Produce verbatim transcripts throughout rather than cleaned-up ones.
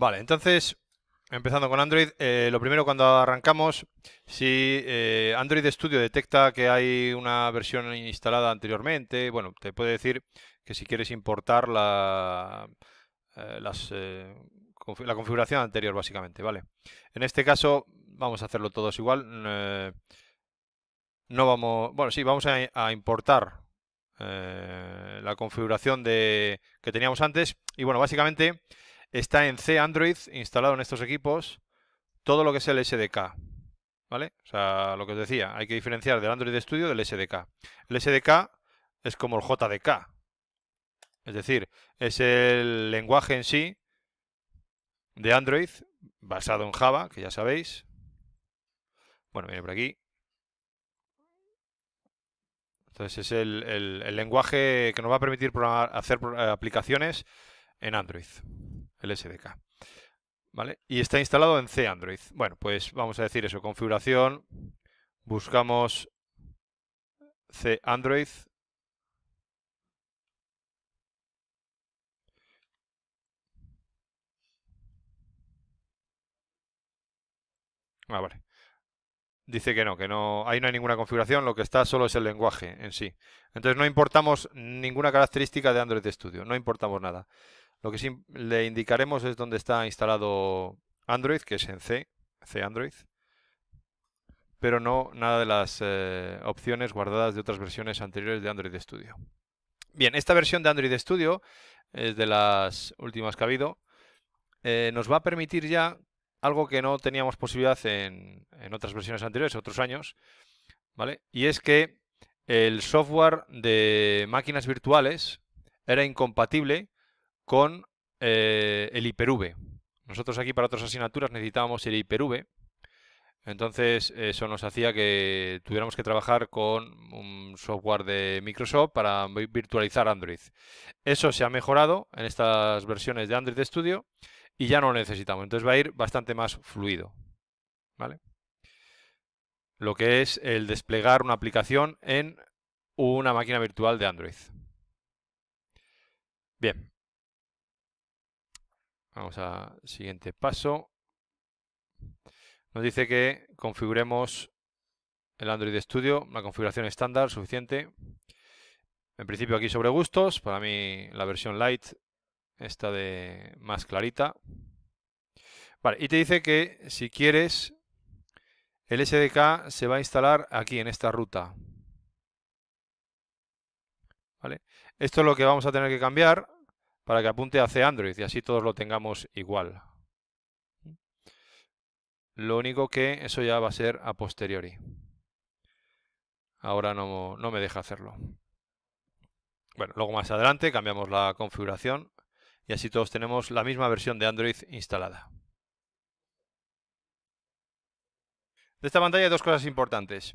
Vale, entonces, empezando con Android, eh, lo primero cuando arrancamos, si eh, Android Studio detecta que hay una versión instalada anteriormente, bueno, te puede decir que si quieres importar la, eh, las, eh, conf la configuración anterior, básicamente, ¿vale? En este caso, vamos a hacerlo todos igual. Eh, no vamos, bueno, sí, vamos a, a importar eh, la configuración de, que teníamos antes. Y bueno, básicamente está en C Android instalado en estos equipos todo lo que es el S D K, ¿vale? O sea, lo que os decía, hay que diferenciar del Android Studio del S D K. El S D K es como el J D K, es decir, es el lenguaje en sí de Android basado en Java, que ya sabéis. Bueno, viene por aquí. Entonces es el, el, el lenguaje que nos va a permitir programar, hacer aplicaciones en Android, el S D K, ¿vale? Y está instalado en C Android. Bueno, pues vamos a decir eso, configuración, buscamos C Android Ah, vale. Dice que no, que no, ahí no hay ninguna configuración, lo que está solo es el lenguaje en sí. Entonces no importamos ninguna característica de Android Studio, no importamos nada. Lo que sí le indicaremos es dónde está instalado Android, que es en C, C Android, pero no nada de las eh, opciones guardadas de otras versiones anteriores de Android Studio. Bien, esta versión de Android Studio es de las últimas que ha habido, eh, nos va a permitir ya algo que no teníamos posibilidad en, en otras versiones anteriores, otros años, ¿vale? Y es que el software de máquinas virtuales era incompatible con eh, el Hyper-V. Nosotros aquí para otras asignaturas necesitábamos el Hyper-V, entonces eso nos hacía que tuviéramos que trabajar con un software de Microsoft para virtualizar Android. Eso se ha mejorado en estas versiones de Android Studio y ya no lo necesitamos, entonces va a ir bastante más fluido, ¿vale? Lo que es el desplegar una aplicación en una máquina virtual de Android. Bien. Vamos al siguiente paso. Nos dice que configuremos el Android Studio, una configuración estándar suficiente. En principio aquí sobre gustos, para mí la versión light, esta de más clarita. Vale, y te dice que si quieres, el S D K se va a instalar aquí en esta ruta. ¿Vale? Esto es lo que vamos a tener que cambiar para que apunte hacia Android y así todos lo tengamos igual. Lo único que eso ya va a ser a posteriori. Ahora no, no me deja hacerlo. Bueno, luego más adelante cambiamos la configuración. Y así todos tenemos la misma versión de Android instalada. De esta pantalla hay dos cosas importantes.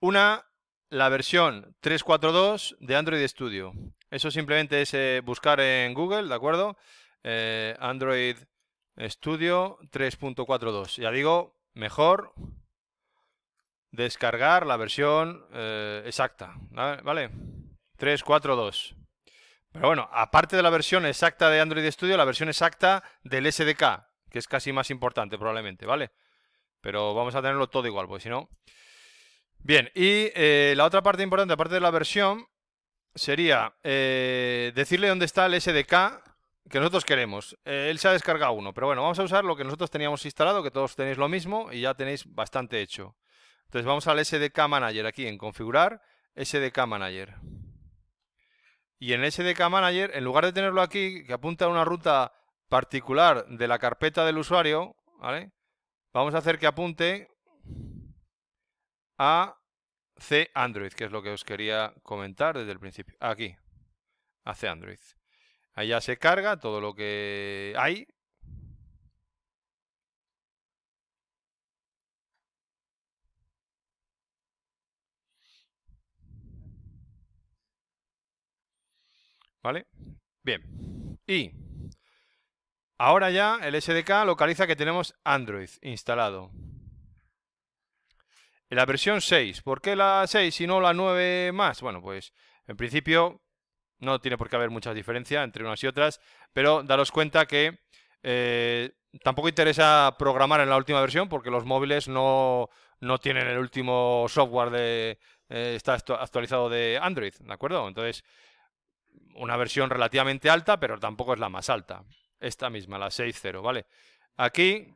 Una, la versión tres punto cuatro punto dos de Android Studio. Eso simplemente es eh, buscar en Google, ¿de acuerdo? Eh, Android Studio tres punto cuatro punto dos. Ya digo, mejor descargar la versión eh, exacta, ¿vale? tres punto cuatro punto dos. Pero bueno, aparte de la versión exacta de Android Studio, la versión exacta del S D K, que es casi más importante probablemente, ¿vale? Pero vamos a tenerlo todo igual, pues si no... Bien, y eh, la otra parte importante, aparte de la versión, sería eh, decirle dónde está el S D K que nosotros queremos. Eh, él se ha descargado uno, pero bueno, vamos a usar lo que nosotros teníamos instalado, que todos tenéis lo mismo y ya tenéis bastante hecho. Entonces vamos al S D K Manager, aquí en Configurar, S D K Manager. Y en el S D K Manager, en lugar de tenerlo aquí, que apunta a una ruta particular de la carpeta del usuario, ¿vale? Vamos a hacer que apunte a C Android, que es lo que os quería comentar desde el principio. Aquí, a C Android. Ahí ya se carga todo lo que hay. ¿Vale? Bien. Y ahora ya el S D K localiza que tenemos Android instalado. En la versión seis. ¿Por qué la seis y no la nueve más? Bueno, pues en principio no tiene por qué haber mucha diferencia entre unas y otras, pero daros cuenta que Eh, tampoco interesa programar en la última versión porque los móviles no, no tienen el último software de eh, está actualizado de Android, ¿de acuerdo? Entonces, una versión relativamente alta, pero tampoco es la más alta. Esta misma, la seis punto cero, ¿vale? Aquí,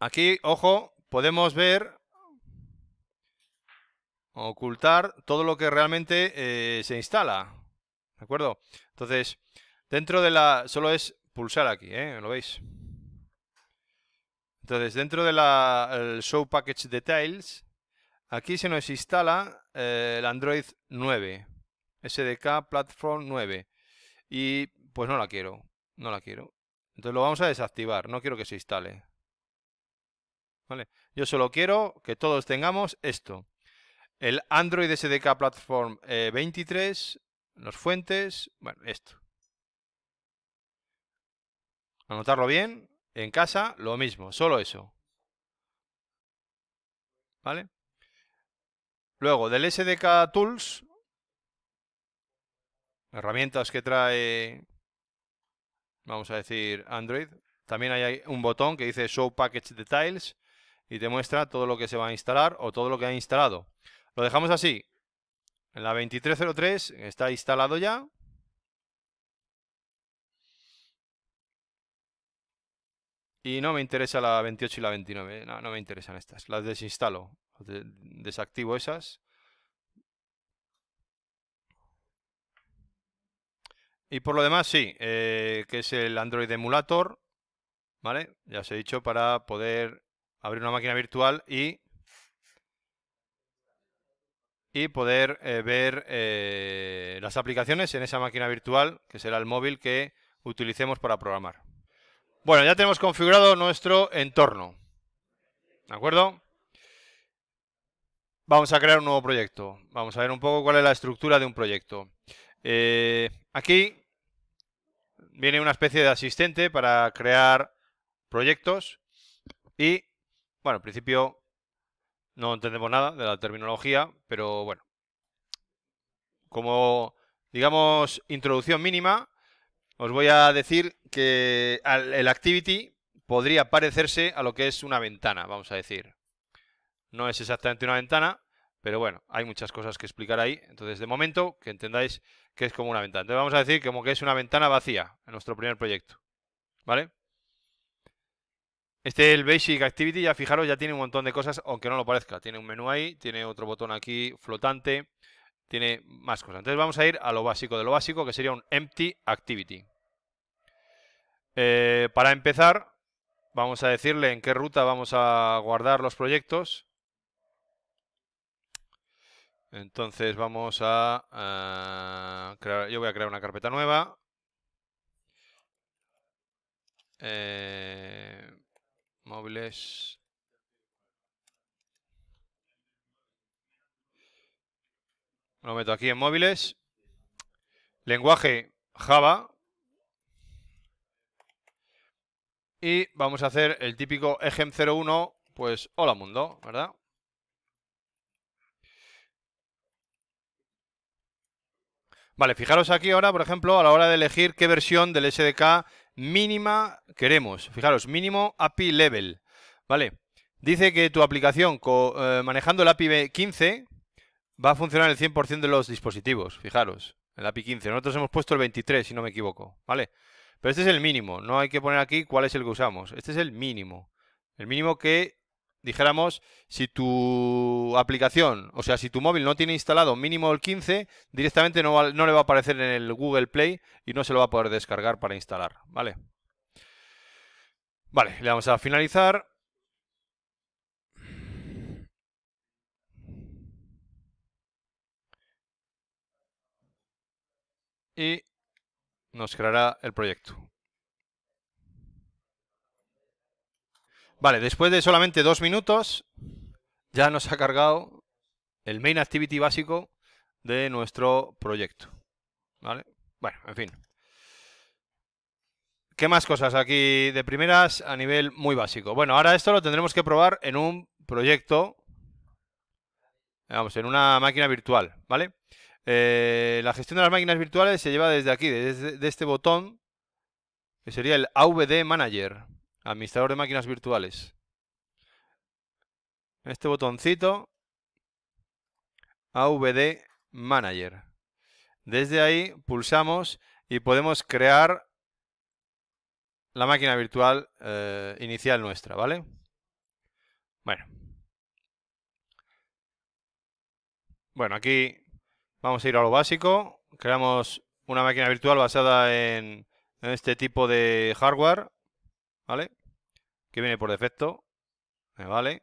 aquí, ojo, podemos ver, ocultar todo lo que realmente eh, se instala, ¿de acuerdo? Entonces, dentro de la... Solo es pulsar aquí, ¿eh? ¿Lo veis? Entonces, dentro de la el Show Package Details, aquí se nos instala eh, el Android nueve, S D K Platform nueve. Y pues no la quiero, no la quiero. Entonces lo vamos a desactivar, no quiero que se instale. ¿Vale? Yo solo quiero que todos tengamos esto. El Android S D K Platform eh, veintitrés, los fuentes, bueno, esto. Anotarlo bien, en casa lo mismo, solo eso. ¿Vale? Luego, del S D K Tools, herramientas que trae, vamos a decir, Android, también hay un botón que dice Show Package Details y te muestra todo lo que se va a instalar o todo lo que ha instalado. Lo dejamos así. En la veintitrés cero tres está instalado ya. Y no me interesa la veintiocho y la veintinueve. No, no me interesan estas. Las desinstalo. Desactivo esas. Y por lo demás, sí. Eh, que es el Android Emulator. ¿Vale? Ya os he dicho, para poder abrir una máquina virtual y... y poder eh, ver eh, las aplicaciones en esa máquina virtual, que será el móvil que utilicemos para programar. Bueno, ya tenemos configurado nuestro entorno. ¿De acuerdo? Vamos a crear un nuevo proyecto. Vamos a ver un poco cuál es la estructura de un proyecto. Eh, aquí viene una especie de asistente para crear proyectos. Y, bueno, en principio... no entendemos nada de la terminología, pero bueno. Como, digamos, introducción mínima, os voy a decir que el activity podría parecerse a lo que es una ventana, vamos a decir. No es exactamente una ventana, pero bueno, hay muchas cosas que explicar ahí. Entonces, de momento, que entendáis que es como una ventana. Entonces, vamos a decir como que es una ventana vacía en nuestro primer proyecto, ¿vale? Este el Basic Activity, ya fijaros, ya tiene un montón de cosas, aunque no lo parezca. Tiene un menú ahí, tiene otro botón aquí flotante, tiene más cosas. Entonces vamos a ir a lo básico de lo básico, que sería un Empty Activity. Eh, para empezar, vamos a decirle en qué ruta vamos a guardar los proyectos. Entonces vamos a... a crear, yo voy a crear una carpeta nueva. Eh... Móviles. Lo meto aquí en móviles. Lenguaje Java. Y vamos a hacer el típico ejem cero uno, pues hola mundo, ¿verdad? Vale, fijaros aquí ahora, por ejemplo, a la hora de elegir qué versión del S D K mínima queremos. Fijaros, mínimo A P I level, ¿vale? Dice que tu aplicación co, eh, manejando el A P I quince va a funcionar el cien por ciento de los dispositivos. Fijaros, el A P I quince. Nosotros hemos puesto el veintitrés, si no me equivoco, ¿vale? Pero este es el mínimo. No hay que poner aquí cuál es el que usamos. Este es el mínimo. El mínimo que, dijéramos, si tu aplicación, o sea, si tu móvil no tiene instalado mínimo el quince, directamente no, va, no le va a aparecer en el Google Play y no se lo va a poder descargar para instalar, ¿vale? Vale, le vamos a finalizar. Y nos creará el proyecto. Vale, después de solamente dos minutos, ya nos ha cargado el main activity básico de nuestro proyecto. ¿Vale? Bueno, en fin. ¿Qué más cosas aquí de primeras a nivel muy básico? Bueno, ahora esto lo tendremos que probar en un proyecto, vamos, en una máquina virtual, ¿vale? Eh, la gestión de las máquinas virtuales se lleva desde aquí, desde de este botón que sería el A V D Manager, administrador de máquinas virtuales. Este botoncito, A V D Manager. Desde ahí pulsamos y podemos crear la máquina virtual eh, inicial nuestra, ¿vale? Bueno. Bueno, aquí vamos a ir a lo básico. Creamos una máquina virtual basada en, en este tipo de hardware, ¿vale? Que viene por defecto, me vale.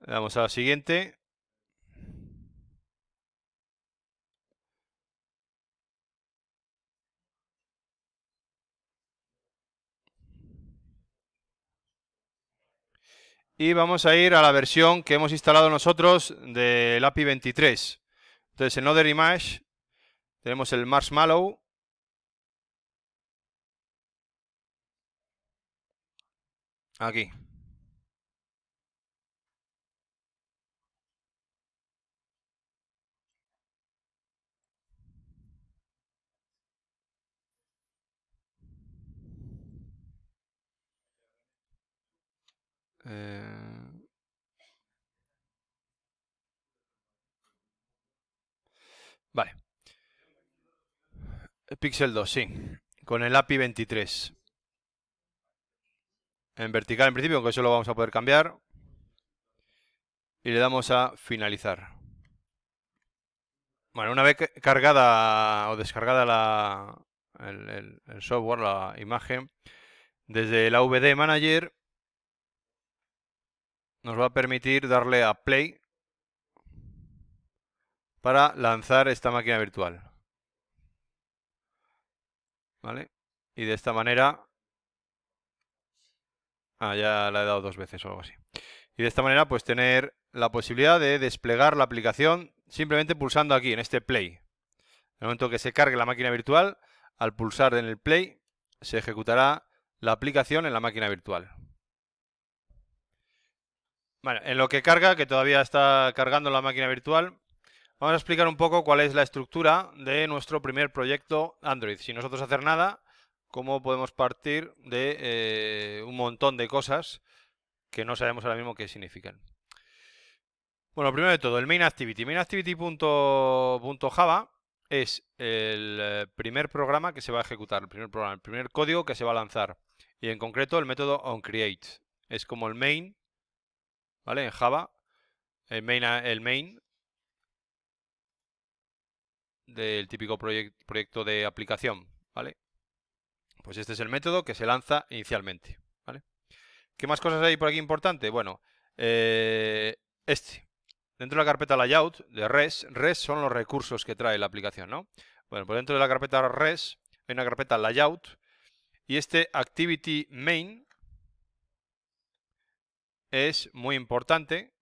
Le damos a la siguiente. Y vamos a ir a la versión que hemos instalado nosotros del A P I veintitrés. Entonces en Other Image tenemos el Marshmallow. Aquí. Eh... Vale. El Pixel dos, sí. Con el A P I veintitrés. En vertical en principio, aunque eso lo vamos a poder cambiar. Y le damos a finalizar. Bueno, una vez cargada o descargada la, el, el, el software, la imagen, desde el A V D Manager nos va a permitir darle a Play para lanzar esta máquina virtual. ¿Vale? Y de esta manera... Ah, ya la he dado dos veces o algo así. Y de esta manera, pues tener la posibilidad de desplegar la aplicación simplemente pulsando aquí, en este Play. En el momento que se cargue la máquina virtual, al pulsar en el Play, se ejecutará la aplicación en la máquina virtual. Bueno, en lo que carga, que todavía está cargando la máquina virtual, vamos a explicar un poco cuál es la estructura de nuestro primer proyecto Android. Sin nosotros hacer nada, cómo podemos partir de eh, un montón de cosas que no sabemos ahora mismo qué significan. Bueno, primero de todo, el MainActivity. MainActivity.java es el primer programa que se va a ejecutar, el primer programa, el primer código que se va a lanzar. Y en concreto, el método onCreate. Es como el main. ¿Vale? En Java, el main, el main del típico proyect, proyecto de aplicación, ¿vale? Pues este es el método que se lanza inicialmente, ¿vale? ¿Qué más cosas hay por aquí importante? Bueno, eh, este. Dentro de la carpeta layout de res, res son los recursos que trae la aplicación, ¿no? Bueno, pues dentro de la carpeta res hay una carpeta layout y este activity main es muy importante,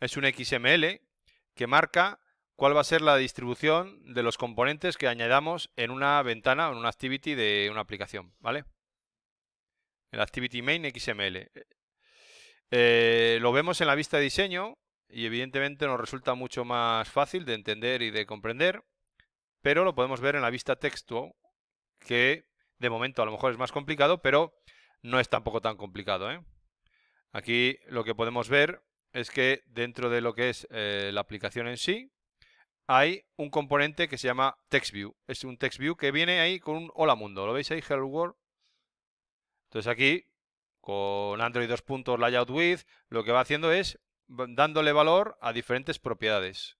es un X M L que marca cuál va a ser la distribución de los componentes que añadamos en una ventana o en una activity de una aplicación, ¿vale? El activity main X M L. Eh, lo vemos en la vista de diseño y evidentemente nos resulta mucho más fácil de entender y de comprender, pero lo podemos ver en la vista texto, que de momento a lo mejor es más complicado, pero no es tampoco tan complicado, ¿eh? Aquí lo que podemos ver es que dentro de lo que es eh, la aplicación en sí, hay un componente que se llama TextView. Es un TextView que viene ahí con un hola mundo. ¿Lo veis ahí? Hello World. Entonces aquí, con Android dos puntos Layout Width, lo que va haciendo es dándole valor a diferentes propiedades.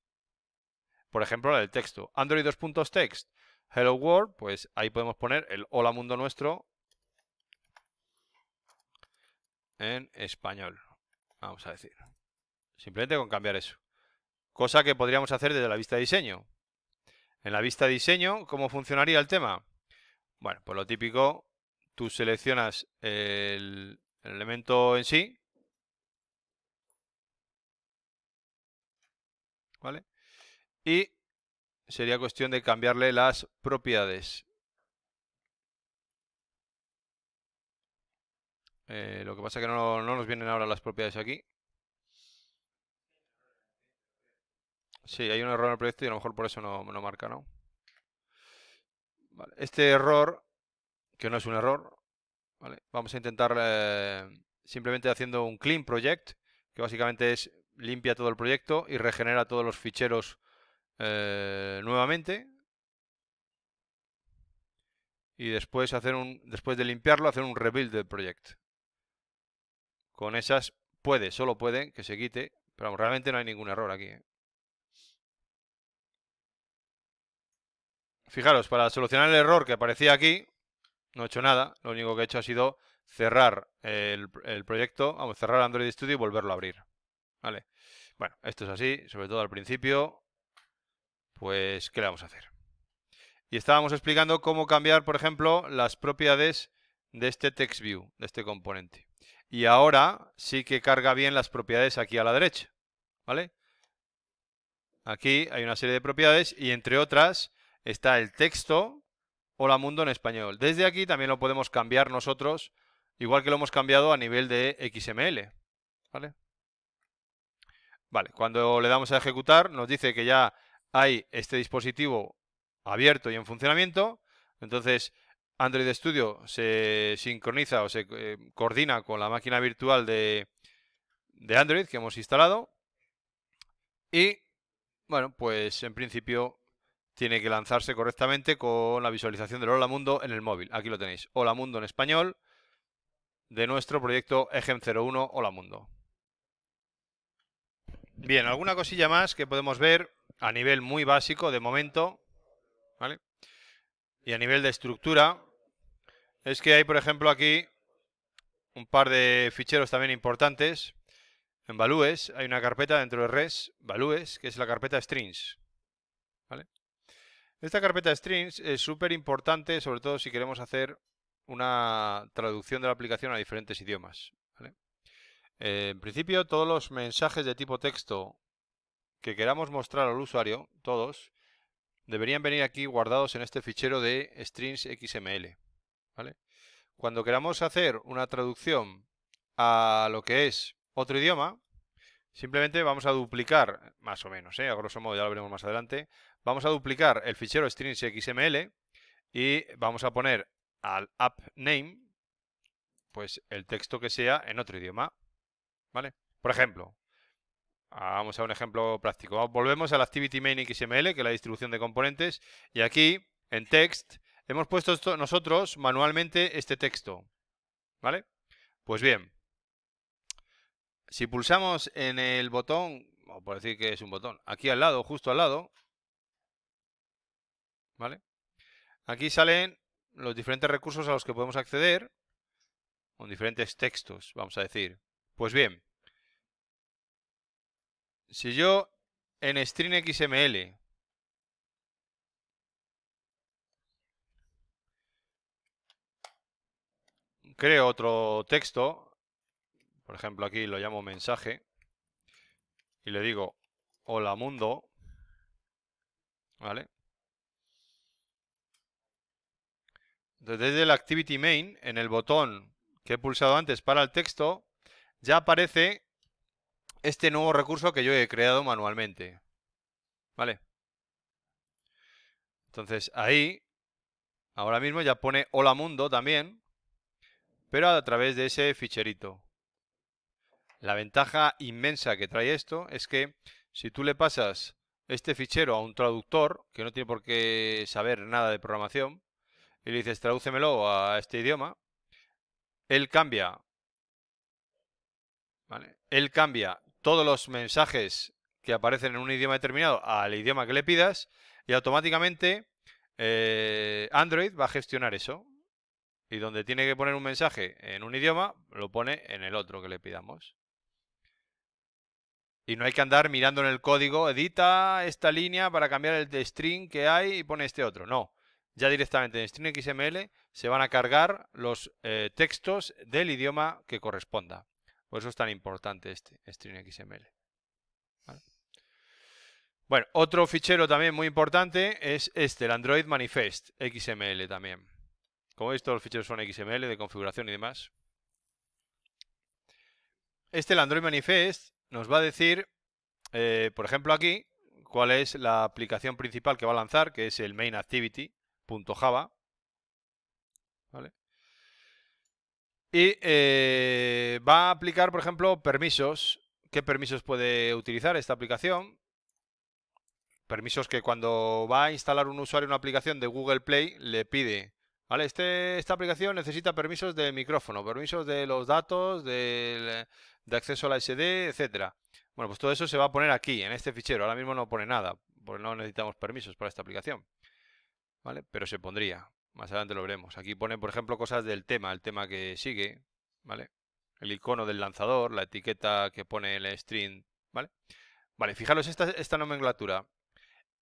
Por ejemplo, la del texto. Android dos puntos Text. Hello World, pues ahí podemos poner el hola mundo nuestro en español, vamos a decir, simplemente con cambiar eso, cosa que podríamos hacer desde la vista de diseño. En la vista de diseño, ¿cómo funcionaría el tema? Bueno, pues lo típico, tú seleccionas el, el elemento en sí, ¿vale? Y sería cuestión de cambiarle las propiedades. Eh, lo que pasa es que no, no nos vienen ahora las propiedades aquí. Sí, hay un error en el proyecto y a lo mejor por eso no, no marca, ¿no? Vale. Este error que no es un error, ¿vale? Vamos a intentar eh, simplemente haciendo un clean project, que básicamente es limpia todo el proyecto y regenera todos los ficheros eh, nuevamente. Y después, hacer un, después de limpiarlo, hacer un rebuild del proyecto. Con esas puede, solo puede que se quite, pero vamos, realmente no hay ningún error aquí, ¿eh? Fijaros, para solucionar el error que aparecía aquí, no he hecho nada. Lo único que he hecho ha sido cerrar el, el proyecto, vamos, cerrar Android Studio y volverlo a abrir. Vale. Bueno, esto es así, sobre todo al principio. Pues, ¿qué le vamos a hacer? Y estábamos explicando cómo cambiar, por ejemplo, las propiedades de este TextView, de este componente. Y ahora sí que carga bien las propiedades aquí a la derecha, ¿vale? Aquí hay una serie de propiedades y entre otras está el texto Hola Mundo en español. Desde aquí también lo podemos cambiar nosotros, igual que lo hemos cambiado a nivel de X M L, ¿vale? Vale, cuando le damos a ejecutar nos dice que ya hay este dispositivo abierto y en funcionamiento. Entonces Android Studio se sincroniza o se eh, coordina con la máquina virtual de, de Android que hemos instalado y, bueno, pues en principio tiene que lanzarse correctamente con la visualización del Hola Mundo en el móvil. Aquí lo tenéis, Hola Mundo en español de nuestro proyecto E G E M cero uno Hola Mundo. Bien, alguna cosilla más que podemos ver a nivel muy básico de momento, ¿vale? Y a nivel de estructura, es que hay, por ejemplo, aquí un par de ficheros también importantes. En Values hay una carpeta dentro de res, Values, que es la carpeta Strings, ¿vale? Esta carpeta Strings es súper importante, sobre todo si queremos hacer una traducción de la aplicación a diferentes idiomas, ¿vale? Eh, en principio, todos los mensajes de tipo texto que queramos mostrar al usuario, todos, deberían venir aquí guardados en este fichero de strings punto X M L, ¿vale? Cuando queramos hacer una traducción a lo que es otro idioma, simplemente vamos a duplicar, más o menos, ¿eh? A grosso modo, ya lo veremos más adelante, vamos a duplicar el fichero strings punto X M L y vamos a poner al app punto name pues el texto que sea en otro idioma, ¿vale? Por ejemplo, vamos a un ejemplo práctico. Volvemos a la activity main X M L, que es la distribución de componentes. Y aquí, en text, hemos puesto esto, nosotros manualmente este texto, ¿vale? Pues bien, si pulsamos en el botón, o por decir que es un botón, aquí al lado, justo al lado, ¿vale? Aquí salen los diferentes recursos a los que podemos acceder, con diferentes textos, vamos a decir. Pues bien, si yo en string punto X M L creo otro texto, por ejemplo aquí lo llamo mensaje, y le digo hola mundo, ¿vale? Desde el activity main, en el botón que he pulsado antes para el texto, ya aparece este nuevo recurso que yo he creado manualmente, ¿vale? Entonces ahí, ahora mismo ya pone Hola Mundo también, pero a través de ese ficherito. La ventaja inmensa que trae esto es que si tú le pasas este fichero a un traductor, que no tiene por qué saber nada de programación, y le dices tradúcemelo a este idioma, él cambia, ¿vale? Él cambia todos los mensajes que aparecen en un idioma determinado al idioma que le pidas y automáticamente eh, Android va a gestionar eso. Y donde tiene que poner un mensaje en un idioma, lo pone en el otro que le pidamos. Y no hay que andar mirando en el código, edita esta línea para cambiar el de string que hay y pone este otro. No, ya directamente en string punto X M L se van a cargar los eh, textos del idioma que corresponda. Por eso es tan importante este string punto X M L. ¿Vale? Bueno, otro fichero también muy importante es este, el AndroidManifest punto X M L también. Como veis, todos los ficheros son X M L de configuración y demás. Este, el AndroidManifest, nos va a decir, eh, por ejemplo aquí, cuál es la aplicación principal que va a lanzar, que es el MainActivity punto Java. ¿vale? Y eh, va a aplicar, por ejemplo, permisos. ¿Qué permisos puede utilizar esta aplicación? Permisos que cuando va a instalar un usuario una aplicación de Google Play le pide, ¿vale? Este, esta aplicación necesita permisos de micrófono, permisos de los datos, de, de acceso a la ese de, etcétera. Bueno, pues todo eso se va a poner aquí, en este fichero. Ahora mismo no pone nada, porque no necesitamos permisos para esta aplicación, ¿vale? Pero se pondría. Más adelante lo veremos. Aquí pone, por ejemplo, cosas del tema, el tema que sigue, ¿vale? El icono del lanzador, la etiqueta que pone el string, ¿vale? Vale, fijaros esta, esta nomenclatura.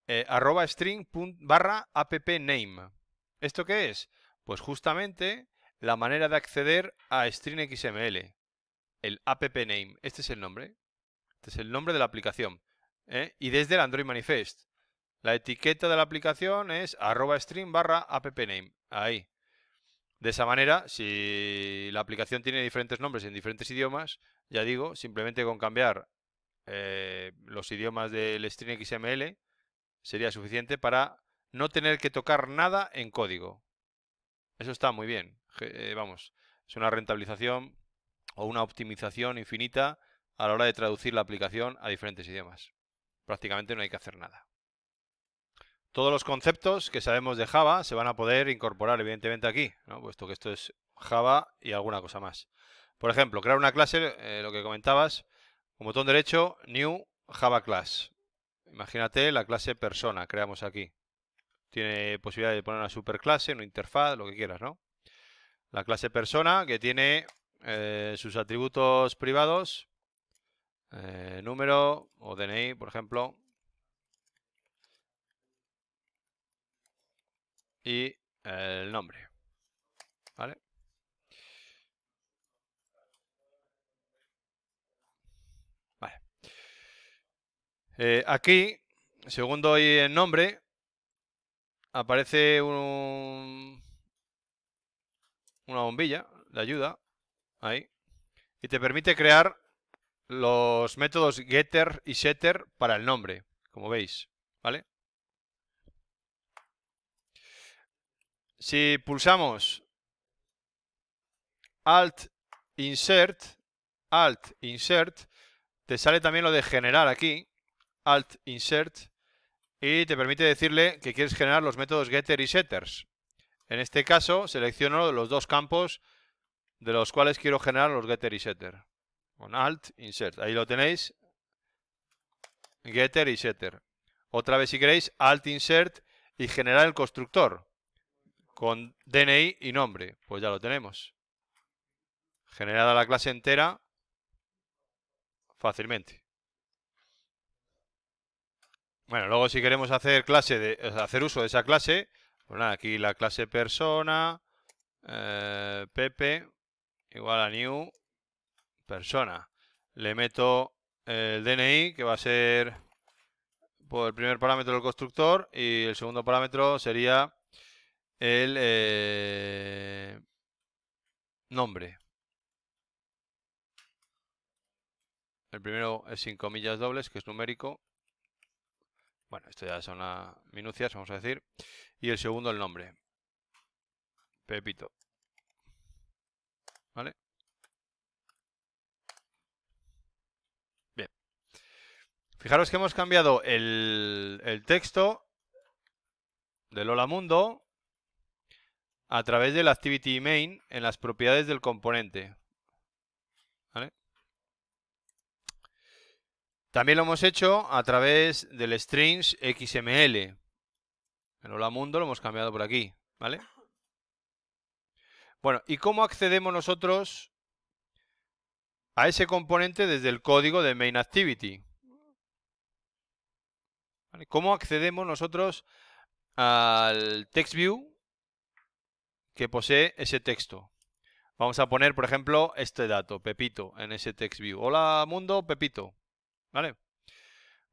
Eh, arroba string barra app_name. ¿Esto qué es? Pues justamente la manera de acceder a string punto equis eme ele. El app_name. Este es el nombre. Este es el nombre de la aplicación. ¿eh? Y desde el Android Manifest. La etiqueta de la aplicación es arroba string barra app_name. Ahí. De esa manera, si la aplicación tiene diferentes nombres en diferentes idiomas, ya digo, simplemente con cambiar eh, los idiomas del string equis eme ele sería suficiente para no tener que tocar nada en código. Eso está muy bien. Eh, vamos, es una rentabilización o una optimización infinita a la hora de traducir la aplicación a diferentes idiomas. Prácticamente no hay que hacer nada. Todos los conceptos que sabemos de Java se van a poder incorporar, evidentemente, aquí, ¿no? Puesto que esto es Java y alguna cosa más. Por ejemplo, crear una clase, eh, lo que comentabas, un botón derecho, New Java Class. Imagínate la clase Persona, creamos aquí. Tiene posibilidad de poner una superclase, una interfaz, lo que quieras, ¿no? La clase Persona, que tiene eh, sus atributos privados, eh, número o de ene i, por ejemplo. Y el nombre, ¿vale? Vale. Eh, aquí, según doy el nombre, aparece un, una bombilla de ayuda, ahí, y te permite crear los métodos Getter y Setter para el nombre, como veis, ¿vale? Si pulsamos Alt Insert, Alt Insert, te sale también lo de generar aquí, Alt Insert, y te permite decirle que quieres generar los métodos Getter y Setters. En este caso, selecciono los dos campos de los cuales quiero generar los Getter y Setter. Con Alt Insert, ahí lo tenéis, Getter y Setter. Otra vez si queréis, Alt Insert y generar el constructor. Con de ene i y nombre, pues ya lo tenemos. Generada la clase entera fácilmente. Bueno, luego si queremos hacer clase de, hacer uso de esa clase, pues nada, aquí la clase persona, eh, Pepe, igual a new persona. Le meto el de ene i, que va a ser pues, el primer parámetro del constructor, y el segundo parámetro sería el eh, nombre. El primero es sin comillas dobles, que es numérico. Bueno, esto ya son las minucias, vamos a decir. Y el segundo, el nombre. Pepito. ¿Vale? Bien. Fijaros que hemos cambiado el, el texto del Hola Mundo a través del activity main en las propiedades del componente. ¿Vale? También lo hemos hecho a través del strings punto equis eme ele. El hola mundo lo hemos cambiado por aquí, ¿vale? Bueno, ¿y cómo accedemos nosotros a ese componente desde el código de MainActivity? ¿Vale? ¿Cómo accedemos nosotros al TextView que posee ese texto? Vamos a poner, por ejemplo, este dato, Pepito, en ese TextView. Hola mundo, Pepito. ¿Vale?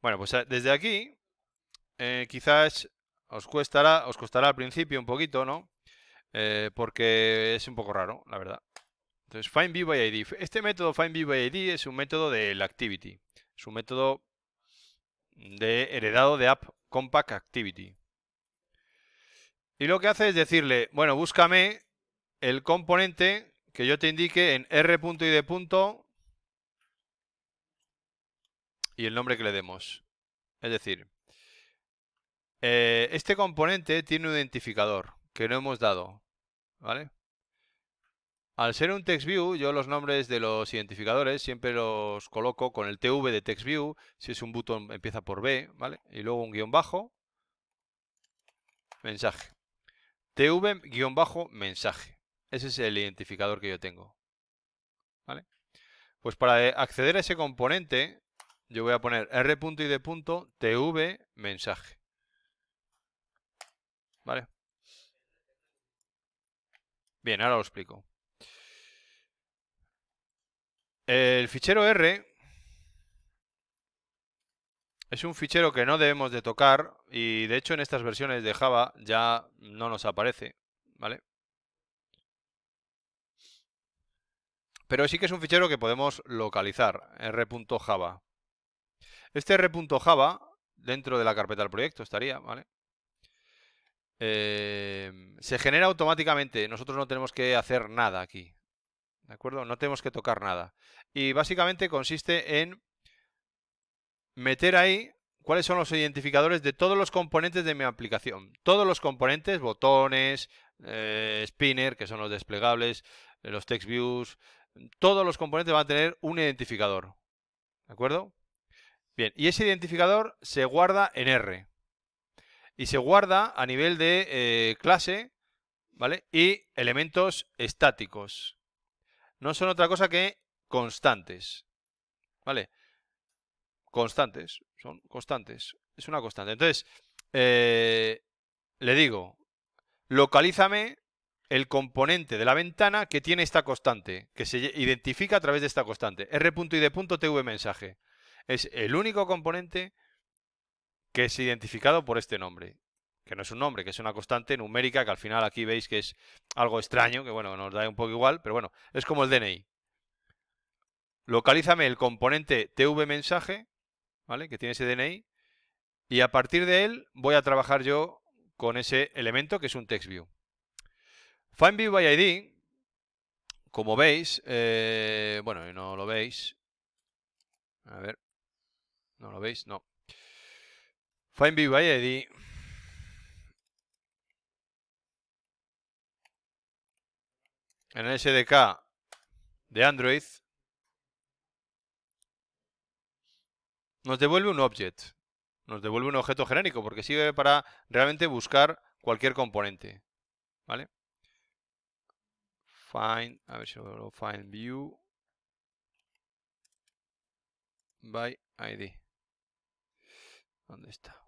Bueno, pues desde aquí, eh, quizás os costará, os costará al principio un poquito, ¿no? Eh, porque es un poco raro, la verdad. Entonces, findViewById. Este método findViewById es un método del Activity. Es un método de, heredado de AppCompactActivity. Y lo que hace es decirle, bueno, búscame el componente que yo te indique en r.id. Y el nombre que le demos. Es decir, eh, este componente tiene un identificador que no hemos dado, ¿vale? Al ser un TextView, yo los nombres de los identificadores siempre los coloco con el T V de TextView. Si es un botón, empieza por B, ¿vale? Y luego un guión bajo, mensaje. T V guión bajo, mensaje. Ese es el identificador que yo tengo, ¿vale? Pues para acceder a ese componente, yo voy a poner r.id.tv mensaje, ¿vale? Bien, ahora lo explico. El fichero R es un fichero que no debemos de tocar y de hecho en estas versiones de Java ya no nos aparece, ¿vale? Pero sí que es un fichero que podemos localizar, r.java. Este r.java dentro de la carpeta del proyecto estaría, ¿vale? Eh, se genera automáticamente, nosotros no tenemos que hacer nada aquí, ¿de acuerdo? No tenemos que tocar nada. Y básicamente consiste en meter ahí cuáles son los identificadores de todos los componentes de mi aplicación. Todos los componentes, botones, eh, spinner, que son los desplegables, los text views, todos los componentes van a tener un identificador, ¿de acuerdo? Bien, y ese identificador se guarda en R. Y se guarda a nivel de eh, clase, ¿vale? Y elementos estáticos. No son otra cosa que constantes, ¿vale? Constantes, son constantes. Es una constante. Entonces, eh, le digo, localízame el componente de la ventana que tiene esta constante, que se identifica a través de esta constante, r.id.tv mensaje. Es el único componente que es identificado por este nombre. Que no es un nombre, que es una constante numérica, que al final aquí veis que es algo extraño, que bueno, nos da un poco igual, pero bueno, es como el D N I. Localízame el componente T V mensaje, ¿vale? Que tiene ese D N I, y a partir de él voy a trabajar yo con ese elemento que es un TextView. findViewById, como veis, eh, bueno, no lo veis, a ver, no lo veis, no. findViewById en el S D K de Android nos devuelve un object, nos devuelve un objeto genérico porque sirve para realmente buscar cualquier componente, ¿vale? Find, a ver si lo find view by I D. ¿Dónde está?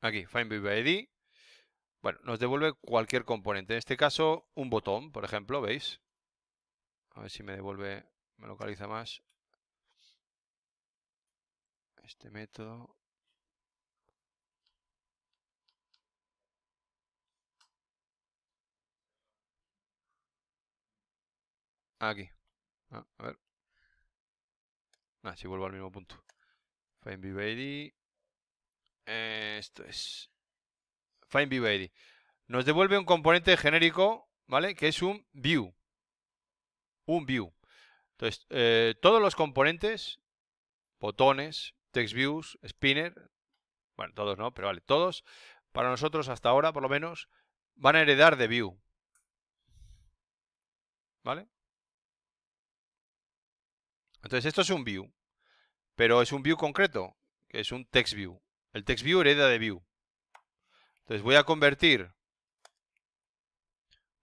Aquí, findViewById. Bueno, nos devuelve cualquier componente. En este caso, un botón, por ejemplo, ¿veis? A ver si me devuelve, me localiza más. Este método. Aquí. Ah, a ver. Ah, si vuelvo al mismo punto. findViewById. Esto es findViewById. Nos devuelve un componente genérico, ¿vale? Que es un view. Un view. Entonces, eh, todos los componentes, botones, text views, spinner, bueno, todos no, pero vale, todos, para nosotros hasta ahora, por lo menos, van a heredar de view. ¿Vale? Entonces, esto es un view, pero es un view concreto, que es un text view. El TextView hereda de View. Entonces voy a convertir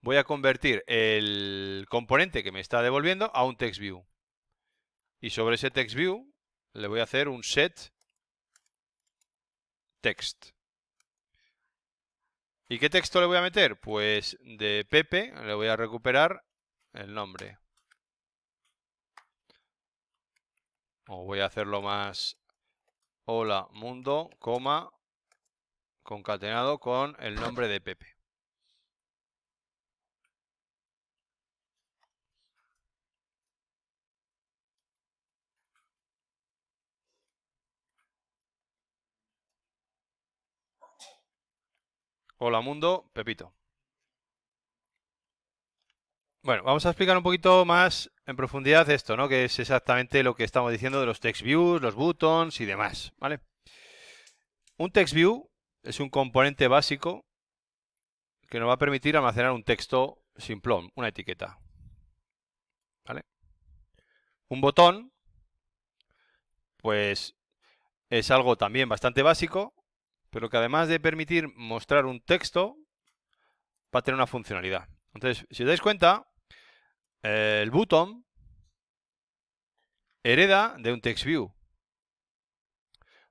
voy a convertir el componente que me está devolviendo a un TextView. Y sobre ese TextView le voy a hacer un set text. ¿Y qué texto le voy a meter? Pues de Pepe le voy a recuperar el nombre. O voy a hacerlo más... Hola, mundo, coma, concatenado con el nombre de Pepe. Hola mundo, Pepito. Bueno, vamos a explicar un poquito más en profundidad esto, ¿no? Que es exactamente lo que estamos diciendo de los TextViews, los buttons y demás, ¿vale? Un TextView es un componente básico que nos va a permitir almacenar un texto simplón, una etiqueta, ¿vale? Un botón, pues es algo también bastante básico, pero que además de permitir mostrar un texto, va a tener una funcionalidad. Entonces, si os dais cuenta, eh, el button hereda de un TextView.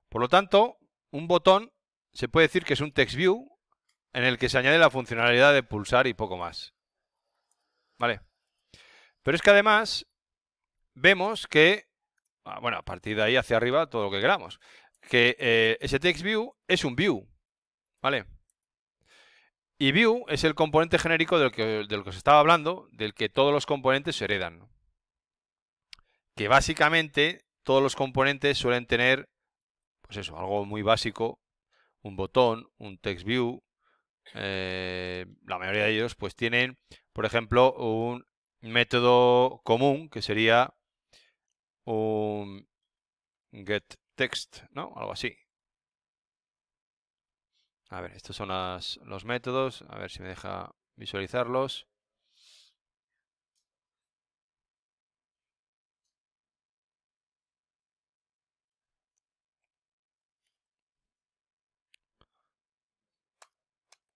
Por lo tanto, un botón se puede decir que es un TextView en el que se añade la funcionalidad de pulsar y poco más, ¿vale? Pero es que además vemos que, bueno, a partir de ahí hacia arriba todo lo que queramos, que eh, ese TextView es un View, ¿vale? Y View es el componente genérico del que, del que os estaba hablando, del que todos los componentes se heredan. Que básicamente todos los componentes suelen tener, pues eso, algo muy básico, un botón, un TextView. Eh, la mayoría de ellos pues tienen, por ejemplo, un método común que sería un GetText, ¿no? Algo así. A ver, estos son las, los métodos. A ver si me deja visualizarlos.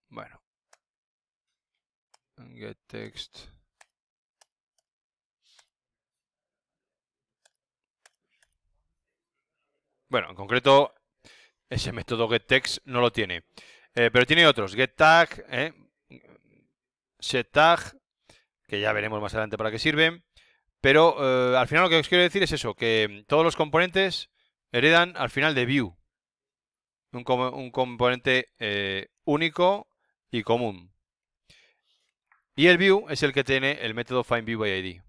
Bueno. GetText. Bueno, en concreto, ese método getText no lo tiene. Eh, pero tiene otros, getTag, eh, setTag, que ya veremos más adelante para qué sirven. Pero eh, al final lo que os quiero decir es eso, que todos los componentes heredan al final de View. Un, com un componente eh, único y común. Y el View es el que tiene el método findViewById.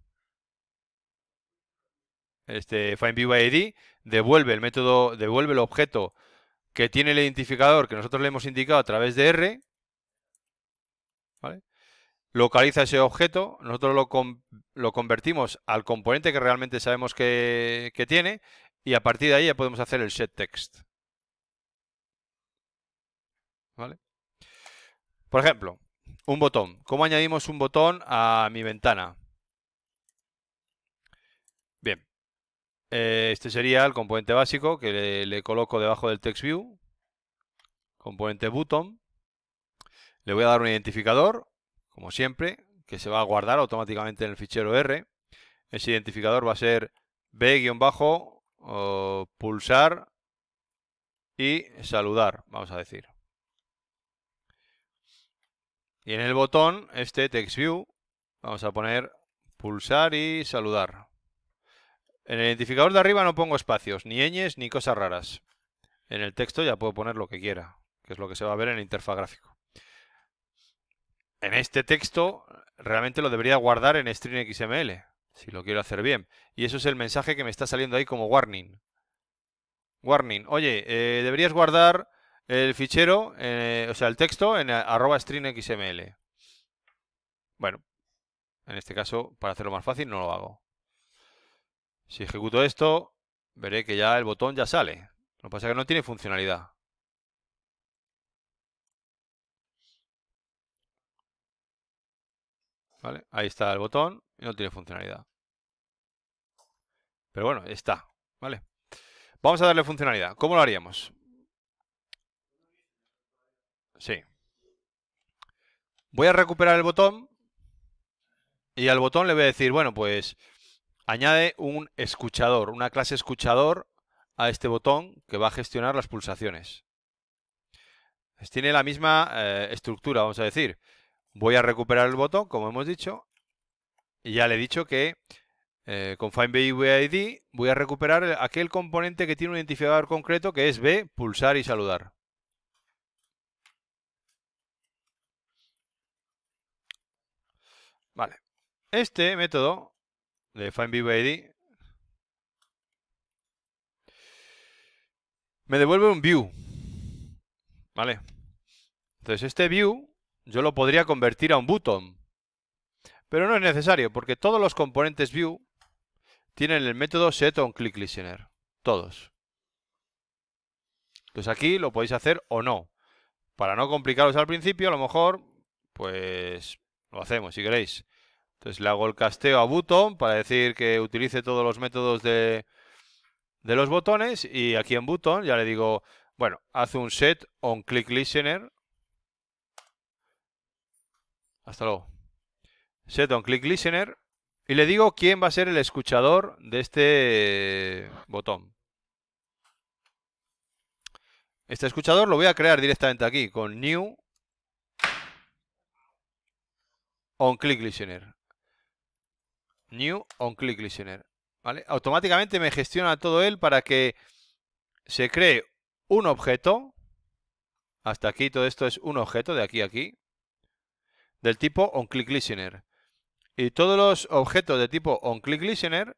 Este findViewById devuelve el método, devuelve el objeto que tiene el identificador que nosotros le hemos indicado a través de R, ¿vale? Localiza ese objeto, nosotros lo, com lo convertimos al componente que realmente sabemos que, que tiene, y a partir de ahí ya podemos hacer el setText, ¿vale? Por ejemplo, un botón. ¿Cómo añadimos un botón a mi ventana? Bien. Este sería el componente básico que le, le coloco debajo del TextView. Componente button. Le voy a dar un identificador, como siempre, que se va a guardar automáticamente en el fichero R. Ese identificador va a ser b-bajo, pulsar y saludar, vamos a decir. Y en el botón, este TextView, vamos a poner pulsar y saludar. En el identificador de arriba no pongo espacios, ni ñes, ni cosas raras. En el texto ya puedo poner lo que quiera, que es lo que se va a ver en la interfaz gráfica. En este texto realmente lo debería guardar en string punto x m l, si lo quiero hacer bien. Y eso es el mensaje que me está saliendo ahí como warning. Warning, oye, eh, deberías guardar el fichero, eh, o sea, el texto en arroba string punto x m l. Bueno, en este caso, para hacerlo más fácil, no lo hago. Si ejecuto esto, veré que ya el botón ya sale. Lo que pasa es que no tiene funcionalidad. ¿Vale? Ahí está el botón y no tiene funcionalidad. Pero bueno, está. ¿Vale? Vamos a darle funcionalidad. ¿Cómo lo haríamos? Sí. Voy a recuperar el botón y al botón le voy a decir, bueno, pues... añade un escuchador, una clase escuchador a este botón que va a gestionar las pulsaciones. Tiene la misma eh, estructura, vamos a decir. Voy a recuperar el botón, como hemos dicho, y ya le he dicho que eh, con findViewById voy a recuperar aquel componente que tiene un identificador concreto que es B, pulsar y saludar. Vale. Este método de findViewById me devuelve un View, ¿vale? Entonces este view yo lo podría convertir a un button, pero no es necesario porque todos los componentes view tienen el método setOnClickListener, todos. Entonces aquí lo podéis hacer o no. Para no complicaros al principio, a lo mejor, pues lo hacemos si queréis. Entonces le hago el casteo a button para decir que utilice todos los métodos de, de los botones, y aquí en button ya le digo, bueno, haz un setOnClickListener. Hasta luego. setOnClickListener. Y le digo quién va a ser el escuchador de este botón. Este escuchador lo voy a crear directamente aquí con new onClickListener. New onClickListener. ¿Vale? Automáticamente me gestiona todo él para que se cree un objeto. Hasta aquí todo esto es un objeto de aquí a aquí. Del tipo onClickListener. Y todos los objetos de tipo onClickListener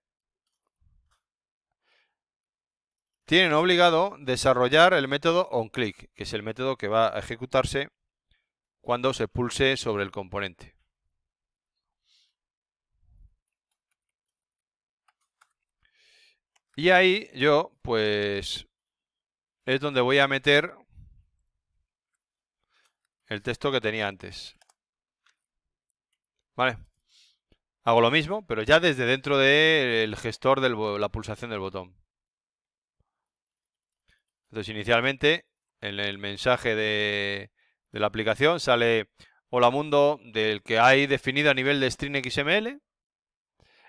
tienen obligado desarrollar el método onClick, que es el método que va a ejecutarse cuando se pulse sobre el componente. Y ahí yo, pues, es donde voy a meter el texto que tenía antes. Vale. Hago lo mismo, pero ya desde dentro del gestor de la pulsación del botón. Entonces, inicialmente, en el mensaje de, de la aplicación sale hola mundo, del que hay definido a nivel de string X M L.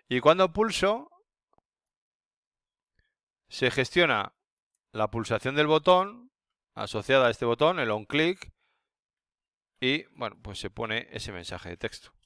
Y cuando pulso, se gestiona la pulsación del botón asociada a este botón, el onClick, y bueno, pues se pone ese mensaje de texto.